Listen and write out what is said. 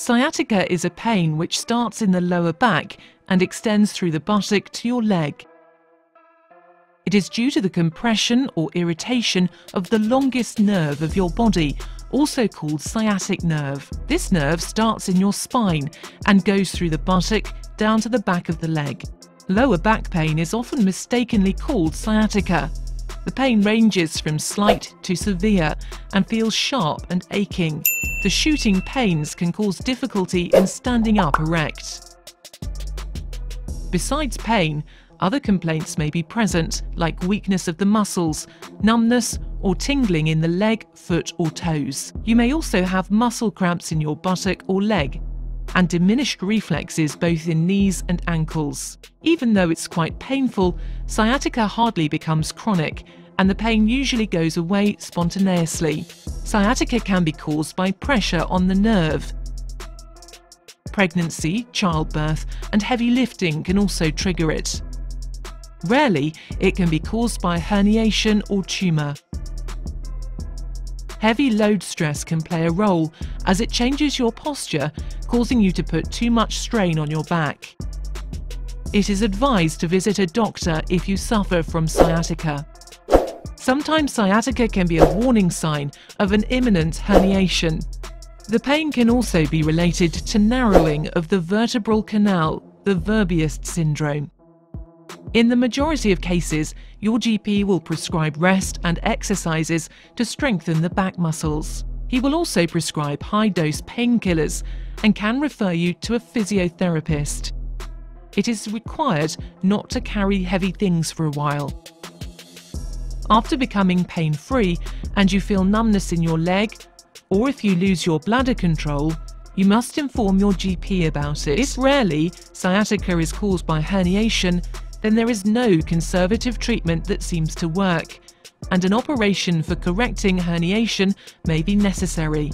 Sciatica is a pain which starts in the lower back and extends through the buttock to your leg. It is due to the compression or irritation of the longest nerve of your body, also called sciatic nerve. This nerve starts in your spine and goes through the buttock down to the back of the leg. Lower back pain is often mistakenly called sciatica. The pain ranges from slight to severe and feels sharp and aching. The shooting pains can cause difficulty in standing up erect. Besides pain, other complaints may be present, like weakness of the muscles, numbness, or tingling in the leg, foot, or toes. You may also have muscle cramps in your buttock or leg, and diminished reflexes both in knees and ankles. Even though it's quite painful, sciatica hardly becomes chronic, and the pain usually goes away spontaneously. Sciatica can be caused by pressure on the nerve. Pregnancy, childbirth, and heavy lifting can also trigger it. Rarely, it can be caused by herniation or tumour. Heavy load stress can play a role as it changes your posture, causing you to put too much strain on your back. It is advised to visit a doctor if you suffer from sciatica. Sometimes sciatica can be a warning sign of an imminent herniation. The pain can also be related to narrowing of the vertebral canal, the Verbiest syndrome. In the majority of cases, your GP will prescribe rest and exercises to strengthen the back muscles. He will also prescribe high-dose painkillers and can refer you to a physiotherapist. It is required not to carry heavy things for a while. After becoming pain-free and you feel numbness in your leg, or if you lose your bladder control, you must inform your GP about it. If rarely sciatica is caused by herniation, then there is no conservative treatment that seems to work, and an operation for correcting herniation may be necessary.